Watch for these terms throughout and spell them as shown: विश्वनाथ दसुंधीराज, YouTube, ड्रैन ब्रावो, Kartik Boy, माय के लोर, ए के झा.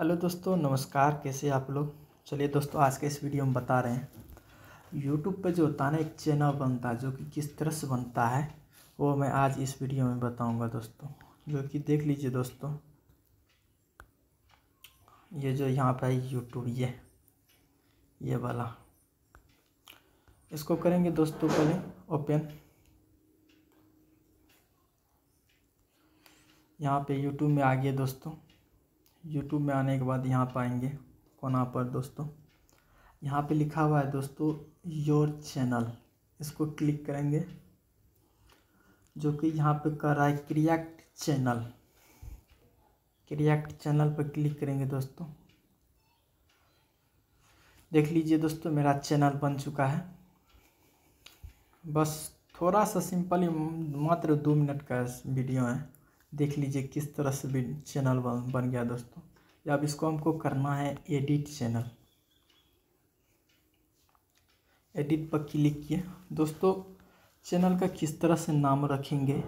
Hello दोस्तों, नमस्कार। कैसे आप लोग। चलिए दोस्तों, आज के इस वीडियो में बता रहे हैं YouTube पे जो होता है ना, एक चैनल बनता है, जो कि किस तरह से बनता है वो मैं आज इस वीडियो में बताऊंगा दोस्तों। जो कि देख लीजिए दोस्तों, ये जो यहाँ पे है YouTube, ये वाला, इसको करेंगे दोस्तों पहले ओपन। यहाँ पे YouTube में आ गए दोस्तों। YouTube में आने के बाद यहाँ पाएंगे कोना पर दोस्तों, यहाँ पे लिखा हुआ है दोस्तों योर चैनल, इसको क्लिक करेंगे। जो कि यहाँ पे कर रहा है क्रिएट चैनल, क्रिएट चैनल पर क्लिक करेंगे दोस्तों। देख लीजिए दोस्तों, मेरा चैनल बन चुका है। बस थोड़ा सा सिंपली मात्र 2 मिनट का वीडियो है। देख लीजिए किस तरह से भी चैनल बन गया दोस्तों। अब इसको हमको करना है एडिट चैनल। एडिट पर क्लिक किए दोस्तों। चैनल का किस तरह से नाम रखेंगे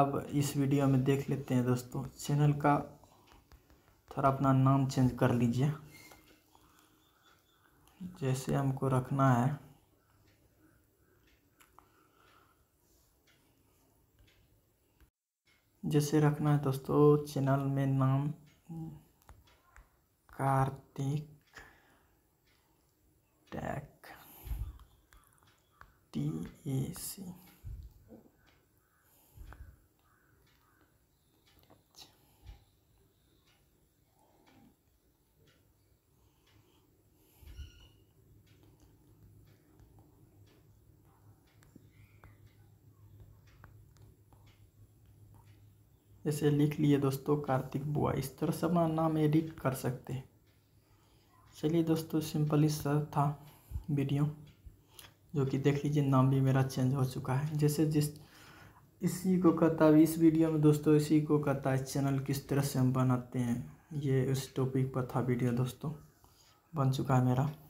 अब इस वीडियो में देख लेते हैं दोस्तों। चैनल का थोड़ा अपना नाम चेंज कर लीजिए, जैसे हमको रखना है दोस्तों। चैनल में नाम कार्तिक टैक TAC। जैसे लिख लिए दोस्तों कार्तिक बुआ। इस तरह से अपना नाम एडिट कर सकते हैं। चलिए दोस्तों, सिंपली सा था वीडियो। जो कि देख लीजिए, नाम भी मेरा चेंज हो चुका है। जैसे जिस इसी को कहता है इस वीडियो में दोस्तों, इसी को कहता है चैनल किस तरह से हम बनाते हैं। ये उस टॉपिक पर था वीडियो दोस्तों, बन चुका है मेरा।